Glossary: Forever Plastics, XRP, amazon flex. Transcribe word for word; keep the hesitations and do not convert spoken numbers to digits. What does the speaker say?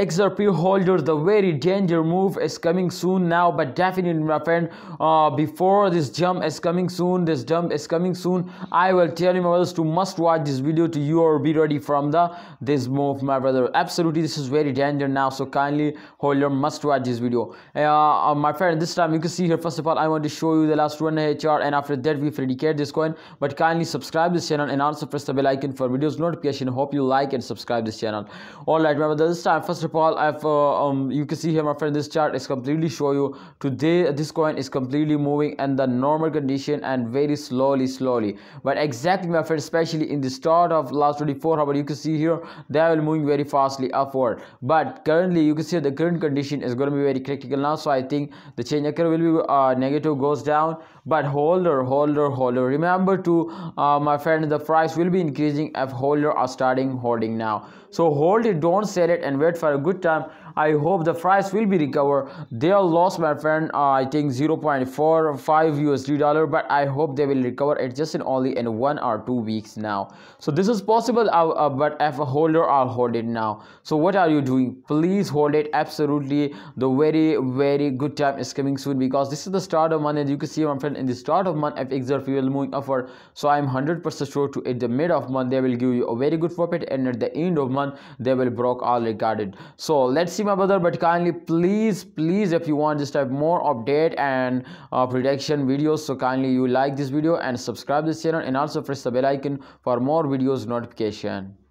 X R P holder, the very danger move is coming soon now, but definitely my friend, uh, before this jump is coming soon, this jump is coming soon, I will tell you my brothers to must watch this video to you or be ready from the this move, my brother. Absolutely, this is very danger now, so kindly holder must watch this video. Uh, uh, my friend, this time you can see here, first of all, I want to show you the last one H R, and after that we predicate this coin, but kindly subscribe this channel and also press the bell icon for videos notification. Hope you like and subscribe this channel. Alright, my brother, this time first Paul, I've uh, um, you can see here, my friend. This chart is completely show you today. This coin is completely moving and the normal condition and very slowly, slowly. But exactly, my friend, especially in the start of last twenty-four hours, you can see here they are moving very fastly upward. But currently, you can see the current condition is going to be very critical now. So I think the change occur will be uh, negative, goes down. But holder, holder, holder. Remember to uh, my friend, the price will be increasing if holder are starting holding now. So hold it, don't sell it, and wait for a good time. I hope the price will be recovered. They are lost, my friend, uh, I think zero point four five U S D dollar, but I hope they will recover it just in only in one or two weeks now. So this is possible, uh, uh, but if a holder, I'll hold it now. So what are you doing? Please hold it. Absolutely, the very very good time is coming soon, because this is the start of month, and you can see, my friend, in the start of month if X R P will move upward, so I'm one hundred percent sure to at the mid of month they will give you a very good profit, and at the end of month they will broke all regarded. So let's see, my brother, but kindly please please if you want this type more update and uh, prediction videos, so kindly you like this video and subscribe this channel and also press the bell icon for more videos notification.